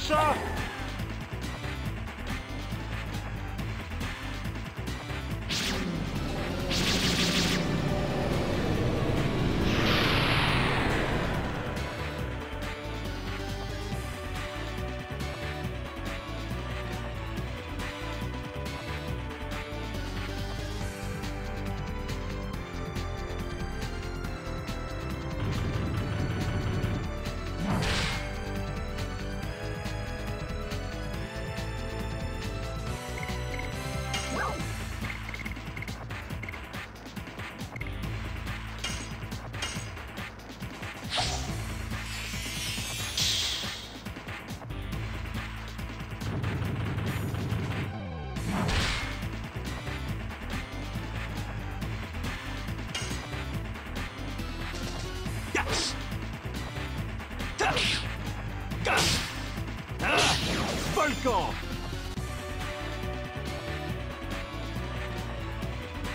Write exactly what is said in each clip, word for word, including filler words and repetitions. Puxa! Falcão!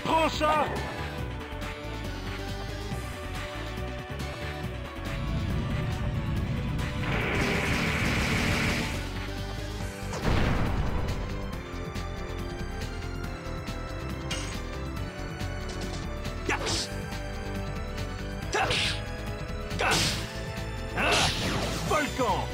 Rocha! Falcão! Falcão! Go! Falcão!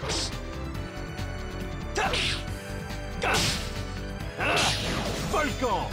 Falcon. Falcon. Falcon!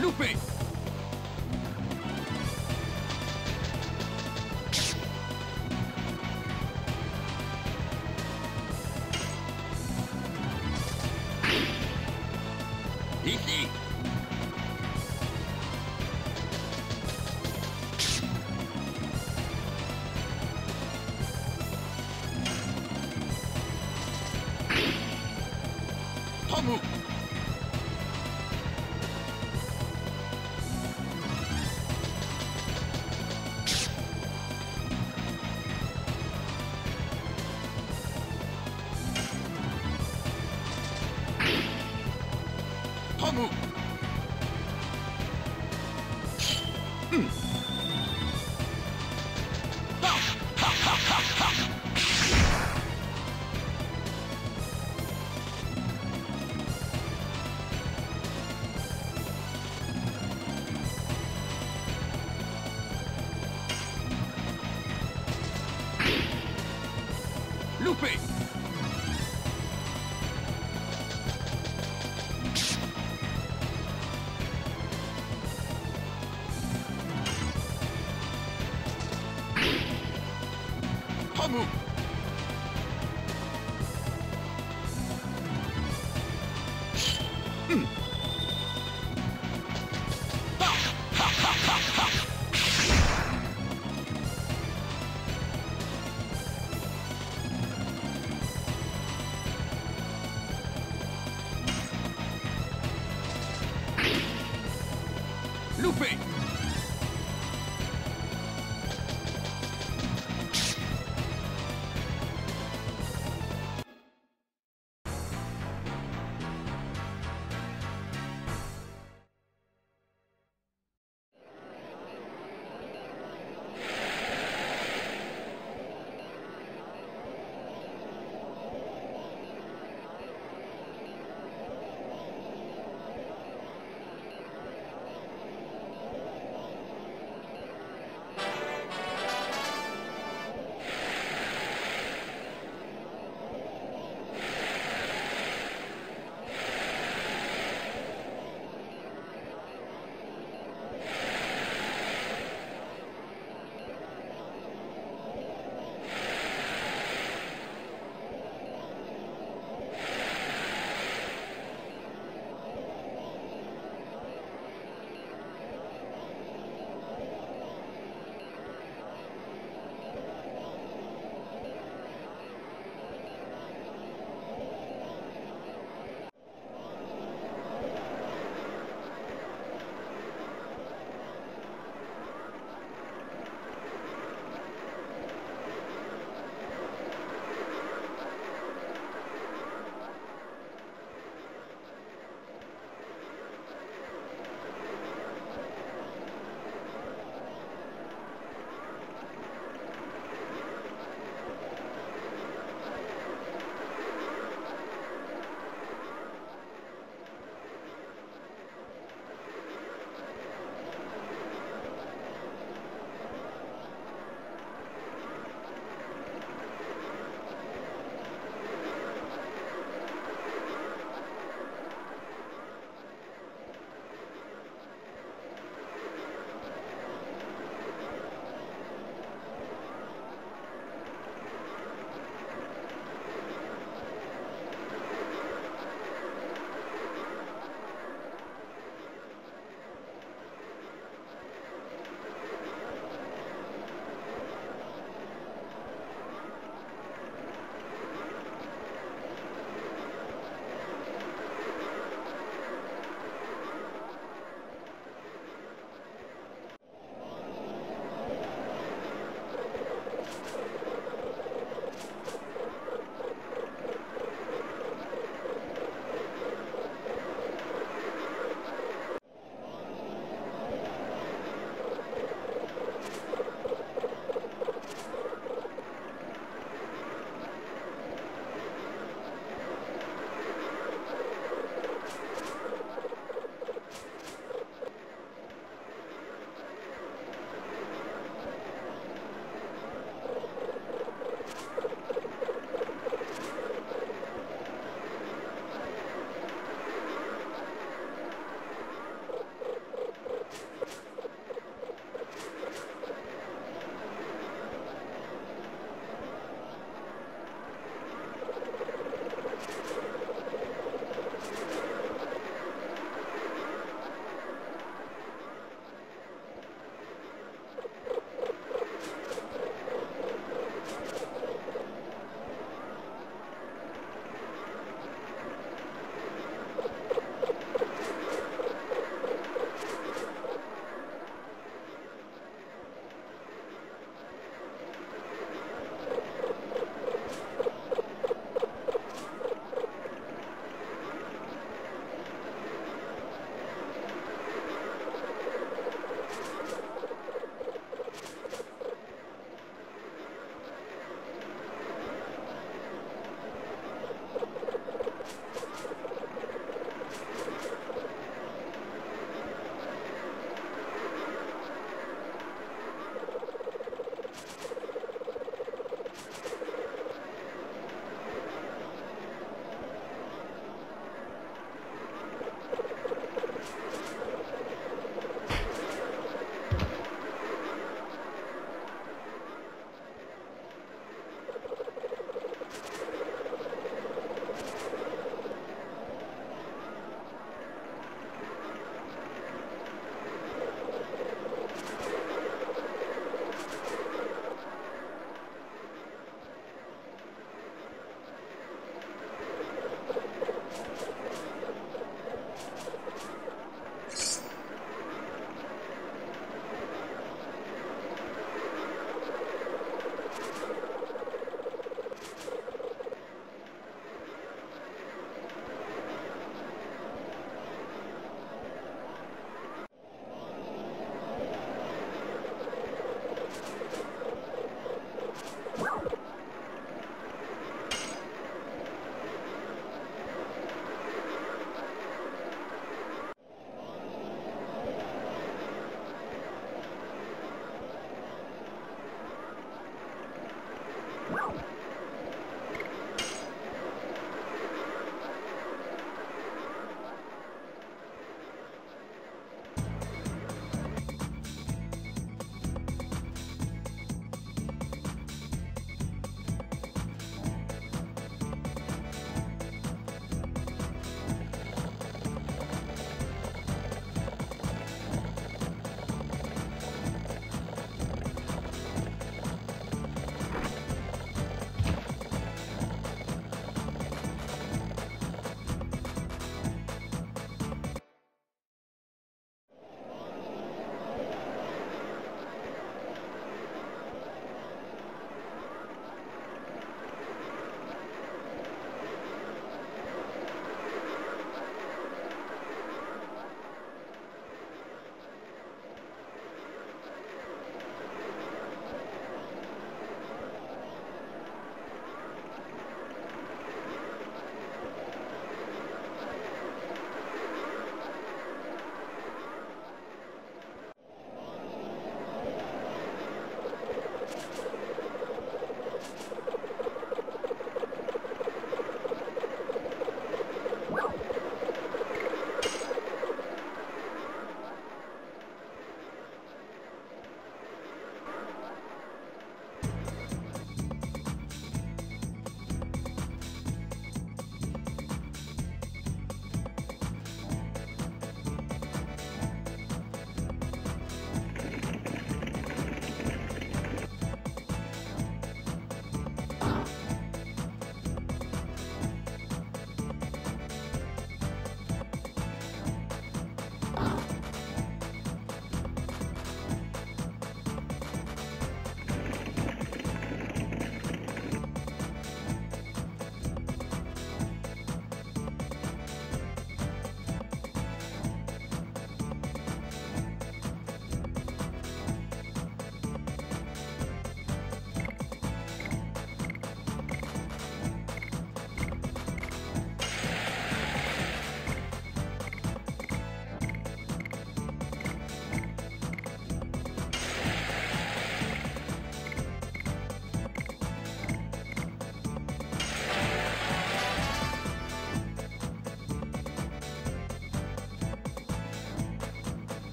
Loopy! Easy! Tomu! Hmm. Ha! Ha! Loupé. Remous. Hum. Ha ha ha ha ha. Loupé.